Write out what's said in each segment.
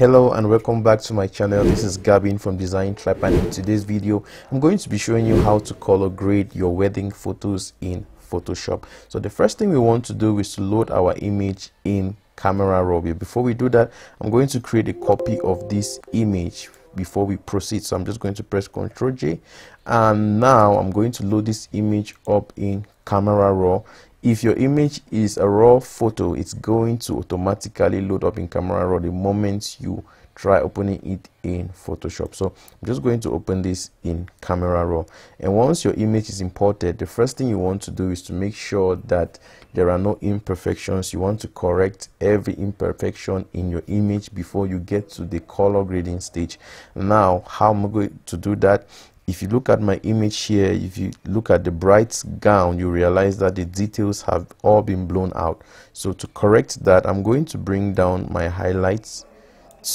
Hello and welcome back to my channel. This is Gavin from Design Tribe, and in today's video I'm going to be showing you how to color grade your wedding photos in Photoshop. So the first thing we want to do is to load our image in Camera Raw. Before we do that, I'm going to create a copy of this image before we proceed. So I'm just going to press Ctrl J, and now I'm going to load this image up in Camera Raw. If your image is a raw photo, it's going to automatically load up in Camera Raw the moment you try opening it in Photoshop. So I'm just going to open this in Camera Raw, and once your image is imported, the first thing you want to do is to make sure that there are no imperfections. You want to correct every imperfection in your image before you get to the color grading stage. Now, how am I going to do that? If you look at my image here, if you look at the bride's gown, you realize that the details have all been blown out. So to correct that, I'm going to bring down my highlights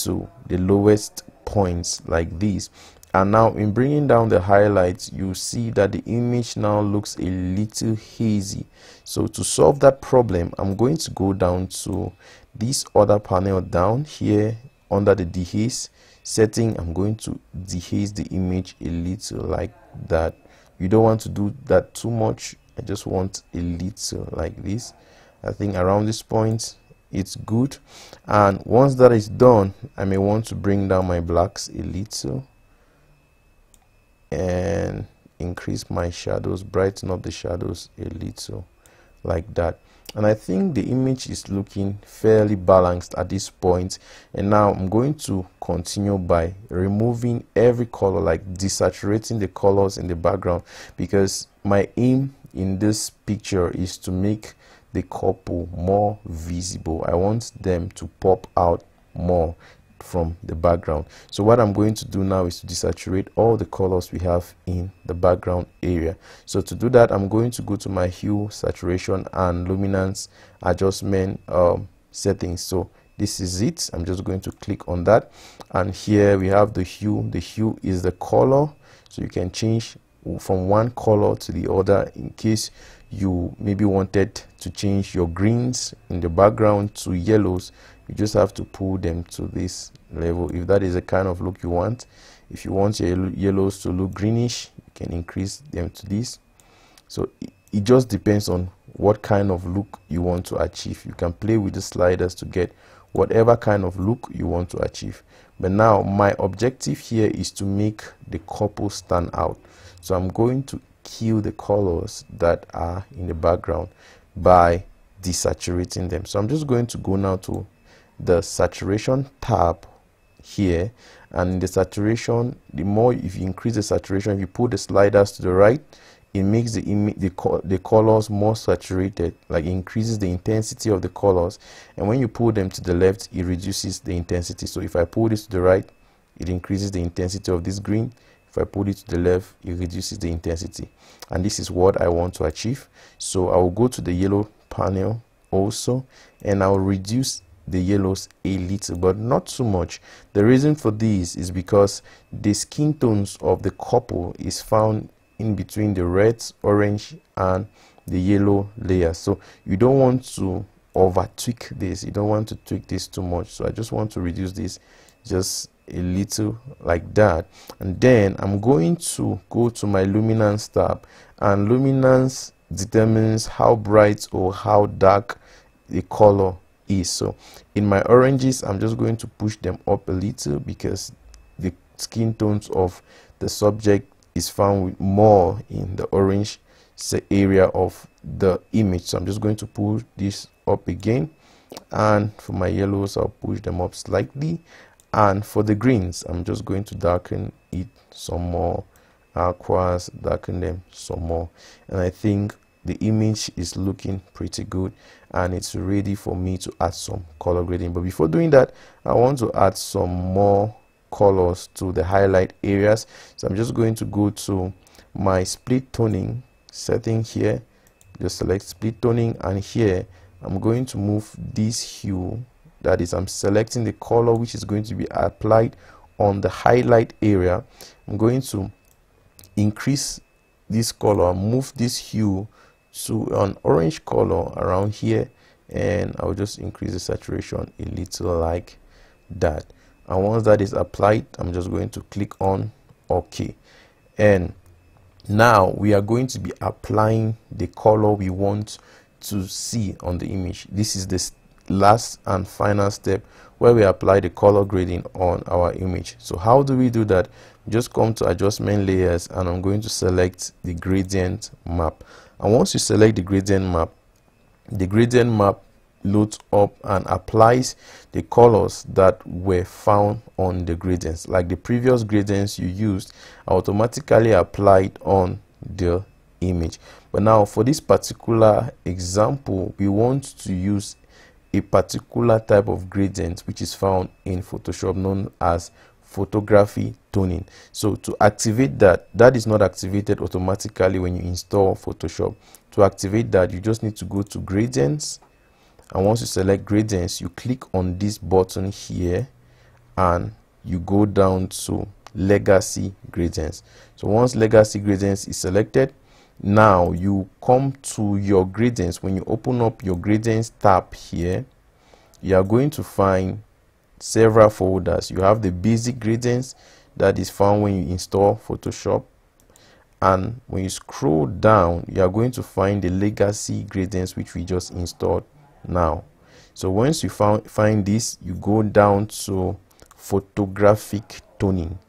to the lowest points like this. And now in bringing down the highlights, you see that the image now looks a little hazy. So to solve that problem, I'm going to go down to this other panel down here under the dehaze setting. I'm going to dehaze the image a little like that. You don't want to do that too much. I just want a little like this. I think around this point it's good. And once that is done, I may want to bring down my blacks a little and increase my shadows, brighten up the shadows a little like that. And I think the image is looking fairly balanced at this point. And now I'm going to continue by removing every color, like desaturating the colors in the background, because my aim in this picture is to make the couple more visible. I want them to pop out more from the background. So what I'm going to do now is to desaturate all the colors we have in the background area. So to do that, I'm going to go to my hue, saturation and luminance adjustment settings. So this is it. I'm just going to click on that, and here we have the hue. The hue is the color, so you can change from one color to the other in case you maybe wanted to change your greens in the background to yellows. You just have to pull them to this level if that is the kind of look you want. If you want your yellows to look greenish, you can increase them to this. So it just depends on what kind of look you want to achieve. You can play with the sliders to get whatever kind of look you want to achieve. But now my objective here is to make the couple stand out. So I'm going to kill the colors that are in the background by desaturating them. So I'm just going to go now to the saturation tab here, and in the saturation, the more, if you increase the saturation, if you pull the sliders to the right, it makes the colors more saturated, like increases the intensity of the colors. And when you pull them to the left, it reduces the intensity. So if I pull this to the right, it increases the intensity of this green. If I pull it to the left, it reduces the intensity, and this is what I want to achieve. So I will go to the yellow panel also, and I will reduce the yellows a little, but not too much. The reason for this is because the skin tones of the couple is found in between the reds, orange and the yellow layer. So you don't want to over tweak this, you don't want to tweak this too much. So I just want to reduce this just a little like that. And then I'm going to go to my luminance tab, and luminance determines how bright or how dark the color is. So in my oranges, I'm just going to push them up a little because the skin tones of the subject is found more in the orange area of the image. So I'm just going to push this up again, and for my yellows I'll push them up slightly, and for the greens I'm just going to darken it some more, aquas, darken them some more. And I think the image is looking pretty good, and it's ready for me to add some color grading. But before doing that, I want to add some more colors to the highlight areas. So I'm just going to go to my split toning setting here, just select split toning, and here I'm going to move this hue, that is, I'm selecting the color which is going to be applied on the highlight area. I'm going to increase this color, move this hue to an orange color around here, and I'll just increase the saturation a little like that. and once that is applied, I'm just going to click on OK. And now we are going to be applying the color we want to see on the image. This is the last and final step where we apply the color grading on our image. So how do we do that? Just come to adjustment layers, and I'm going to select the gradient map. And once you select the gradient map loads up and applies the colors that were found on the gradients, like the previous gradients you used automatically applied on the image. But now for this particular example, we want to use a particular type of gradient which is found in Photoshop, known as photography toning. So to activate that, that is not activated automatically when you install Photoshop. To activate that, you just need to go to gradients, and once you select gradients, you click on this button here and you go down to legacy gradients. So once legacy gradients is selected, now you come to your gradients. When you open up your gradients tab here, you are going to find several folders. You have the basic gradients that is found when you install Photoshop, and when you scroll down, you are going to find the legacy gradients which we just installed now. So once you find this, you go down to photographic toning.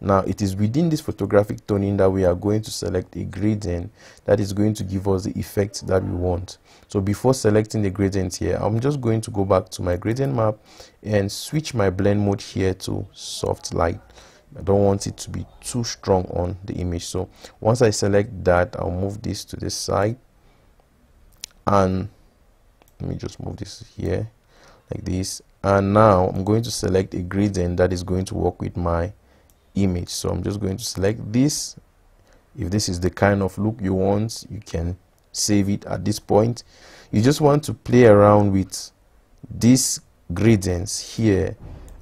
Now it is within this photographic toning that we are going to select a gradient that is going to give us the effect that we want. So before selecting the gradient here, I'm just going to go back to my gradient map and switch my blend mode here to soft light. I don't want it to be too strong on the image. So once I select that, I'll move this to the side, and let me just move this here like this. And now I'm going to select a gradient that is going to work with my image. So I'm just going to select this. If this is the kind of look you want, you can save it. At this point, you just want to play around with these gradients here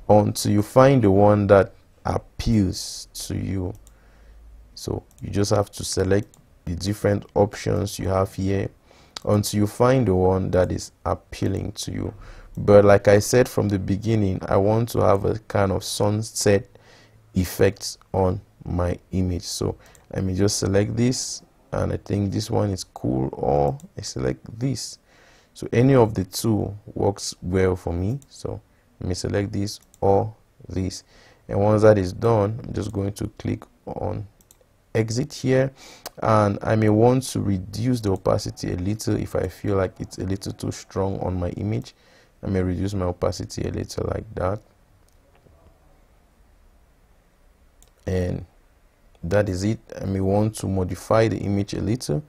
until you find the one that appeals to you. So you just have to select the different options you have here until you find the one that is appealing to you. But like I said from the beginning, I want to have a kind of sunset effects on my image. So let me just select this, and I think this one is cool, or I select this. So any of the two works well for me. So let me select this or this, and once that is done, I'm just going to click on exit here, and I may want to reduce the opacity a little. If I feel like it's a little too strong on my image, I may reduce my opacity a little like that. And that is it. I may want to modify the image a little.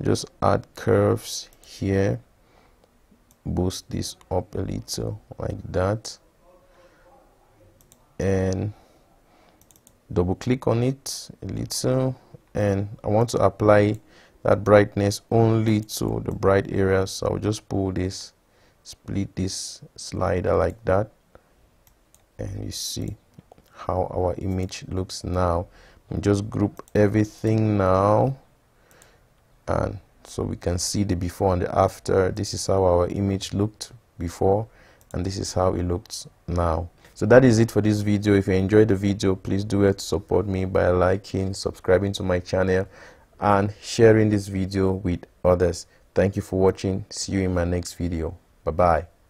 Just add curves here, boost this up a little like that, and double click on it a little. And I want to apply that brightness only to the bright areas, so I'll just pull this, split this slider like that, and you see how our image looks now. Just group everything now, and so we can see the before and the after. This is how our image looked before, and this is how it looks now. So that is it for this video. If you enjoyed the video, please do it to support me by liking, subscribing to my channel, and sharing this video with others. Thank you for watching. See you in my next video. Bye bye.